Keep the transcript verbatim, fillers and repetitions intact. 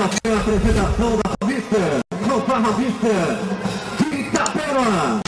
Esta feira apresentação da revista Nova Revista de Itapema.